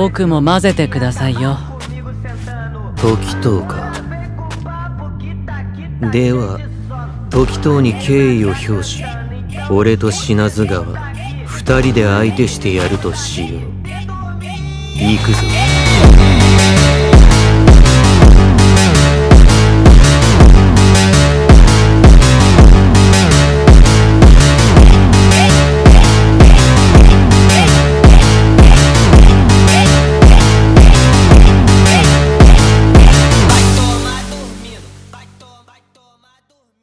僕も混ぜてくださいよ。時任か。では時任に敬意を表し、俺と品津川2人で相手してやるとしよう。行くぞ。